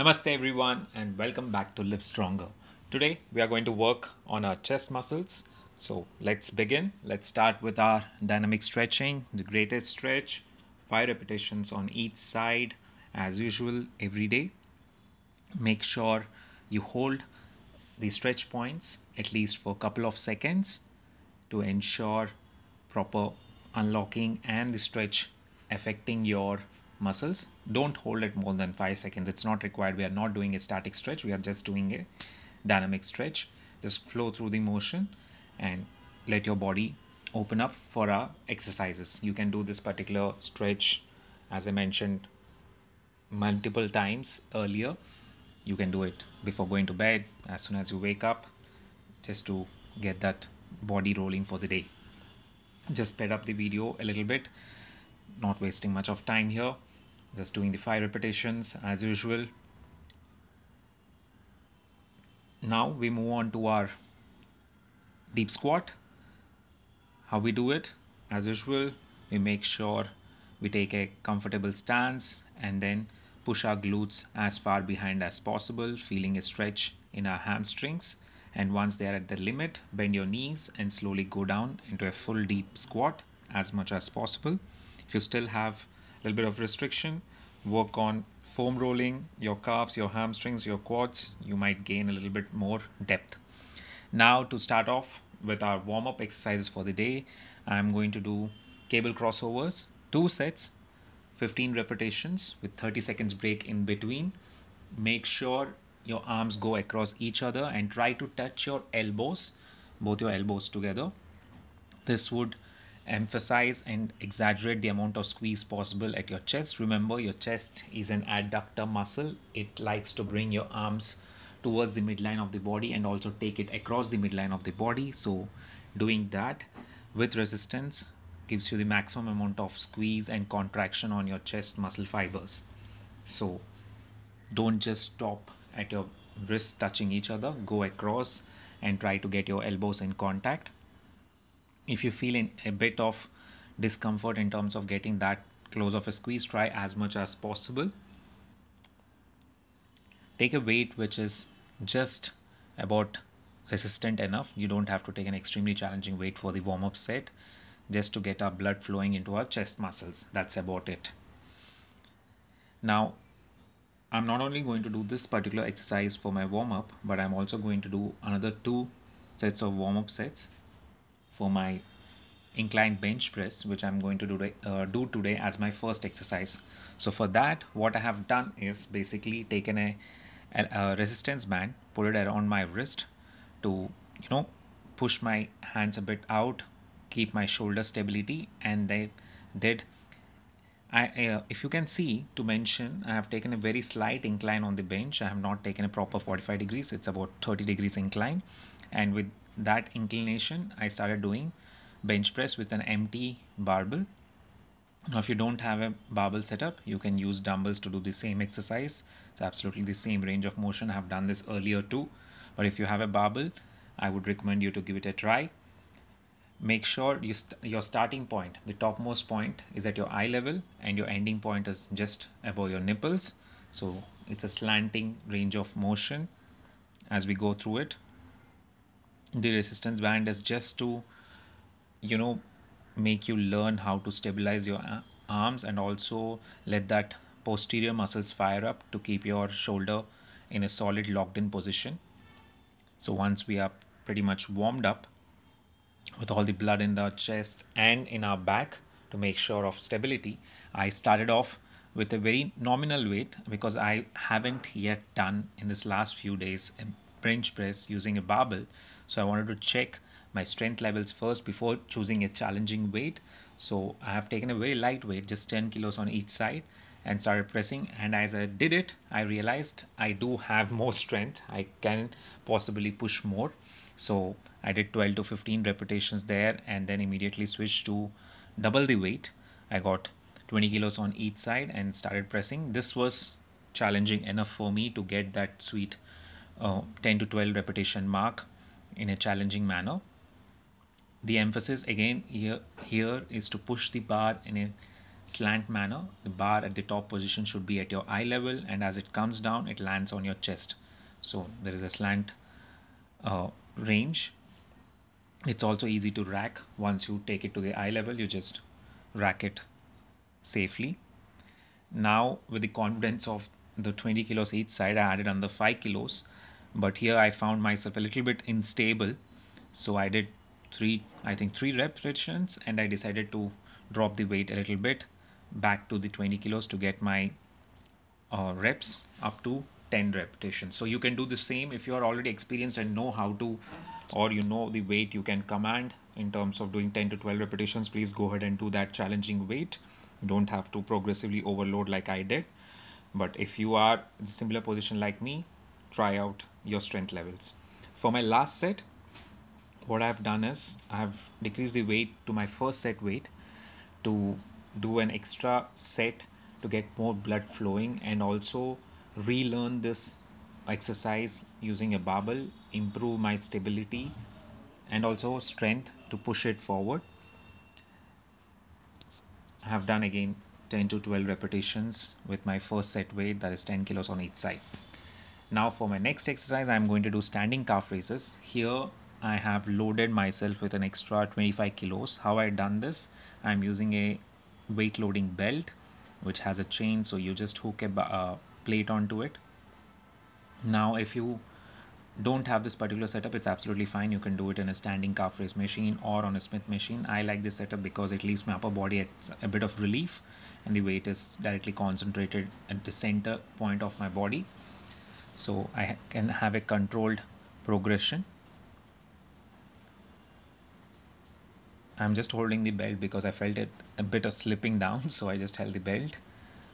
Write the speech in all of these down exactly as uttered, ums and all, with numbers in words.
Namaste everyone and welcome back to LiveStronger. Today we are going to work on our chest muscles. So let's begin. Let's start with our dynamic stretching, the greatest stretch, five repetitions on each side as usual every day. Make sure you hold the stretch points at least for a couple of seconds to ensure proper unlocking and the stretch affecting your muscles. Don't hold it more than five seconds. It's not required. We are not doing a static stretch. We are just doing a dynamic stretch. Just flow through the motion and let your body open up for our exercises. You can do this particular stretch, as I mentioned multiple times earlier. You can do it before going to bed, as soon as you wake up, just to get that body rolling for the day. Just sped up the video a little bit, not wasting much of time here. Just doing the five repetitions as usual. Now we move on to our deep squat. How we do it? As usual, we make sure we take a comfortable stance and then push our glutes as far behind as possible, feeling a stretch in our hamstrings. And once they are at the limit, bend your knees and slowly go down into a full deep squat as much as possible. If you still have a little bit of restriction, work on foam rolling your calves, your hamstrings, your quads. You might gain a little bit more depth. Now to start off with our warm-up exercises for the day, I'm going to do cable crossovers, two sets, fifteen repetitions with thirty seconds break in between. Make sure your arms go across each other and try to touch your elbows, both your elbows together. This would emphasize and exaggerate the amount of squeeze possible at your chest. Remember, your chest is an adductor muscle. It likes to bring your arms towards the midline of the body and also take it across the midline of the body. So doing that with resistance gives you the maximum amount of squeeze and contraction on your chest muscle fibers. So don't just stop at your wrists touching each other. Go across and try to get your elbows in contact. If you feel in a bit of discomfort in terms of getting that close of a squeeze, try as much as possible. Take a weight which is just about resistant enough. You don't have to take an extremely challenging weight for the warm-up set, just to get our blood flowing into our chest muscles. That's about it. Now, I'm not only going to do this particular exercise for my warm-up, but I'm also going to do another two sets of warm-up sets for my inclined bench press, which I'm going to do, uh, do today as my first exercise. So for that, what I have done is basically taken a, a, a resistance band, put it around my wrist to, you know, push my hands a bit out, keep my shoulder stability, and then did I, uh, if you can see, to mention, I have taken a very slight incline on the bench. I have not taken a proper forty-five degrees. It's about thirty degrees incline. And with that inclination, I started doing bench press with an empty barbell. Now, if you don't have a barbell setup, you can use dumbbells to do the same exercise. It's absolutely the same range of motion. I have done this earlier too. But if you have a barbell, I would recommend you to give it a try. Make sure you st your starting point, the topmost point, is at your eye level and your ending point is just above your nipples. So it's a slanting range of motion as we go through it. The resistance band is just to, you know, make you learn how to stabilize your arms and also let that posterior muscles fire up to keep your shoulder in a solid locked in position. So once we are pretty much warmed up with all the blood in our chest and in our back to make sure of stability, I started off with a very nominal weight because I haven't yet done in this last few days a bench press using a barbell. So I wanted to check my strength levels first before choosing a challenging weight. So I have taken a very light weight, just ten kilos on each side, and started pressing. And as I did it, I realized I do have more strength. I can possibly push more. So I did twelve to fifteen repetitions there and then immediately switched to double the weight. I got twenty kilos on each side and started pressing. This was challenging enough for me to get that sweet Uh, ten to twelve repetition mark in a challenging manner. The emphasis again here, here is to push the bar in a slant manner. The bar at the top position should be at your eye level, and as it comes down, it lands on your chest. So there is a slant uh, range. It's also easy to rack. Once you take it to the eye level, you just rack it safely. Now with the confidence of the twenty kilos each side, I added another five kilos, but here I found myself a little bit unstable. So I did three, I think three repetitions, and I decided to drop the weight a little bit back to the twenty kilos to get my uh, reps up to ten repetitions. So you can do the same if you are already experienced and know how to, or you know the weight you can command in terms of doing ten to twelve repetitions. Please go ahead and do that challenging weight. You don't have to progressively overload like I did. But if you are in a similar position like me, try out your strength levels. For my last set, what I've done is I've decreased the weight to my first set weight to do an extra set to get more blood flowing and also relearn this exercise using a barbell, improve my stability and also strength to push it forward. I have done again ten to twelve repetitions with my first set weight, that is ten kilos on each side. Now for my next exercise, I'm going to do standing calf raises. Here I have loaded myself with an extra twenty-five kilos. How I done this? I'm using a weight loading belt which has a chain, so you just hook a uh, plate onto it. Now if you don't have this particular setup, it's absolutely fine. You can do it in a standing calf raise machine or on a Smith machine. I like this setup because it leaves my upper body at a bit of relief and the weight is directly concentrated at the center point of my body, so I can have a controlled progression. I'm just holding the belt because I felt it a bit of slipping down, so I just held the belt.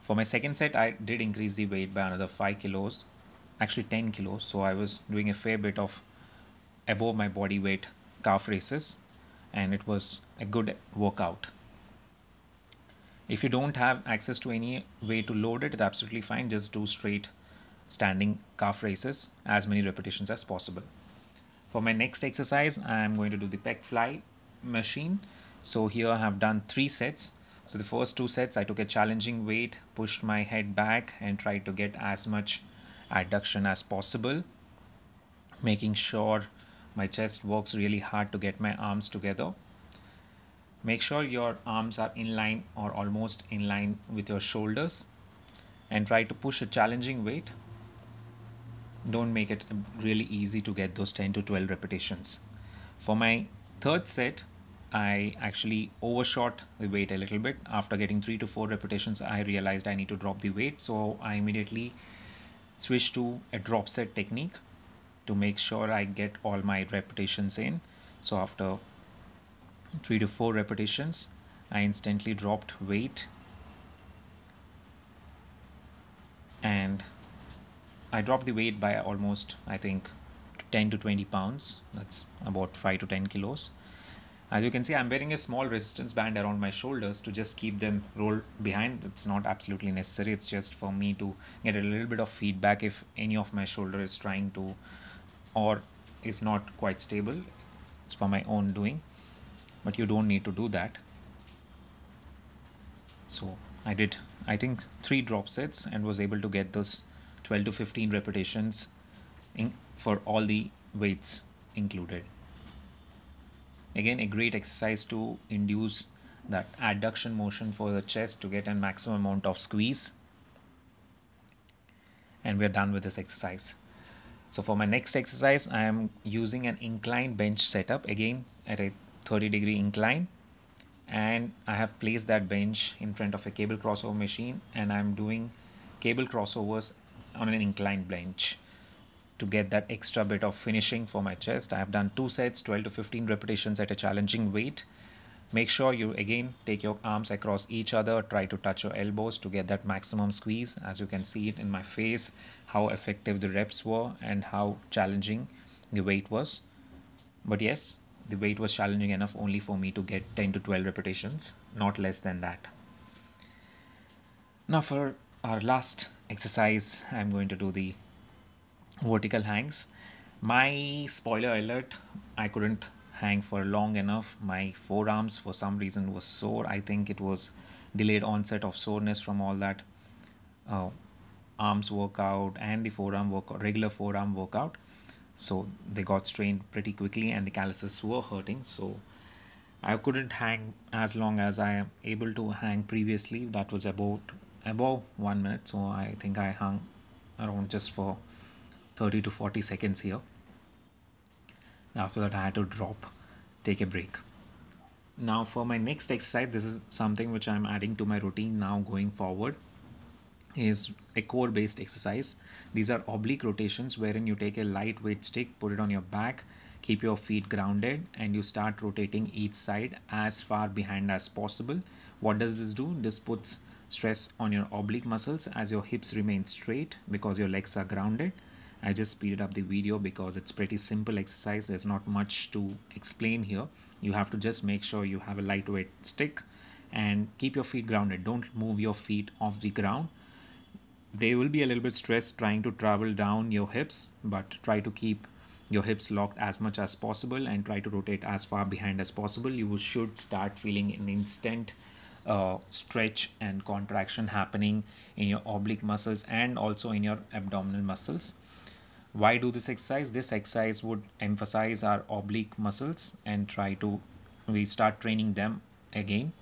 For my second set, I did increase the weight by another five kilos, actually ten kilos. So I was doing a fair bit of above my body weight calf raises, and it was a good workout. If you don't have access to any way to load it, it's absolutely fine. Just do straight standing calf raises, as many repetitions as possible. For my next exercise, I'm going to do the pec fly machine. So here I have done three sets. So the first two sets I took a challenging weight, pushed my head back and tried to get as much adduction as possible, making sure my chest works really hard to get my arms together. Make sure your arms are in line or almost in line with your shoulders and try to push a challenging weight. Don't make it really easy to get those ten to twelve repetitions. For my third set, I actually overshot the weight a little bit. After getting three to four repetitions, I realized I need to drop the weight, so I immediately switched to a drop set technique to make sure I get all my repetitions in. So after three to four repetitions, I instantly dropped weight and I dropped the weight by almost, I think, ten to twenty pounds. That's about five to ten kilos. As you can see, I'm wearing a small resistance band around my shoulders to just keep them rolled behind. It's not absolutely necessary. It's just for me to get a little bit of feedback if any of my shoulder is trying to or is not quite stable. It's for my own doing, but you don't need to do that. So I did, I think, three drop sets and was able to get those twelve to fifteen repetitions in for all the weights included. Again, a great exercise to induce that adduction motion for the chest to get a maximum amount of squeeze. And we're done with this exercise. So for my next exercise, I am using an incline bench setup, again at a thirty degree incline. And I have placed that bench in front of a cable crossover machine, and I'm doing cable crossovers on an incline bench to get that extra bit of finishing for my chest. I have done two sets, twelve to fifteen repetitions at a challenging weight. Make sure you again take your arms across each other, try to touch your elbows to get that maximum squeeze. As you can see it in my face, how effective the reps were and how challenging the weight was. But yes, the weight was challenging enough only for me to get ten to twelve repetitions, not less than that. Now for our last exercise, I'm going to do the vertical hangs. My spoiler alert, I couldn't hang for long enough. My forearms for some reason was sore. I think it was delayed onset of soreness from all that uh, arms workout and the forearm workout, regular forearm workout. So they got strained pretty quickly and the calluses were hurting. So I couldn't hang as long as I am able to hang previously. That was about above one minute. So I think I hung around just for thirty to forty seconds here. And after that, I had to drop, take a break. Now for my next exercise, this is something which I'm adding to my routine now going forward, is a core based exercise. These are oblique rotations wherein you take a lightweight stick, put it on your back, keep your feet grounded, and you start rotating each side as far behind as possible. What does this do? This puts stress on your oblique muscles as your hips remain straight because your legs are grounded. I just speeded up the video because it's pretty simple exercise. There's not much to explain here. You have to just make sure you have a lightweight stick and keep your feet grounded. Don't move your feet off the ground. They will be a little bit stressed trying to travel down your hips, but try to keep your hips locked as much as possible and try to rotate as far behind as possible. You should start feeling an instant uh, stretch and contraction happening in your oblique muscles and also in your abdominal muscles. Why do this exercise? This exercise would emphasize our oblique muscles and try to we start training them again.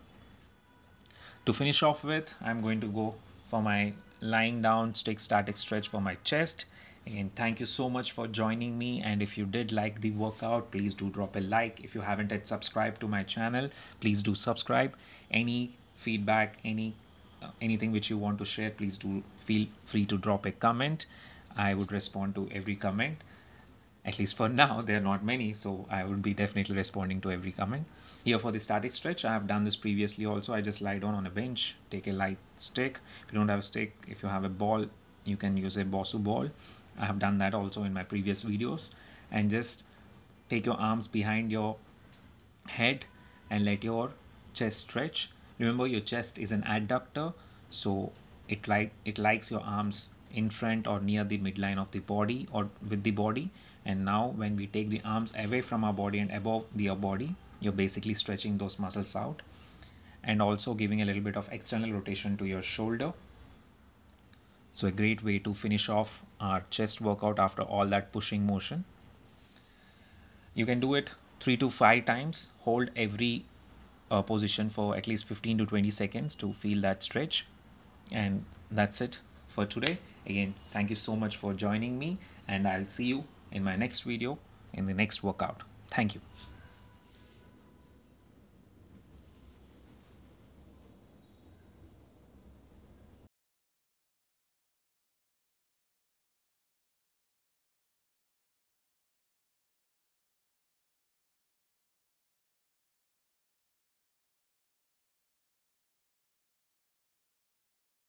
To finish off with, I'm going to go for my lying down stick static stretch for my chest. Again, thank you so much for joining me, and if you did like the workout, please do drop a like. If you haven't yet subscribed to my channel, please do subscribe. Any feedback, any uh, anything which you want to share, please do feel free to drop a comment. I would respond to every comment. At least for now, there are not many, so I would be definitely responding to every comment. Here for the static stretch, I have done this previously also. I just lie down on a bench, take a light stick. If you don't have a stick, if you have a ball, you can use a Bosu ball. I have done that also in my previous videos. And just take your arms behind your head and let your chest stretch. Remember, your chest is an adductor, so it like it likes your arms in front or near the midline of the body or with the body. And now when we take the arms away from our body and above the body, you're basically stretching those muscles out and also giving a little bit of external rotation to your shoulder. So a great way to finish off our chest workout after all that pushing motion. You can do it three to five times. Hold every uh, position for at least fifteen to twenty seconds to feel that stretch. And that's it for today. Again, thank you so much for joining me, and I'll see you in my next video in the next workout. Thank you.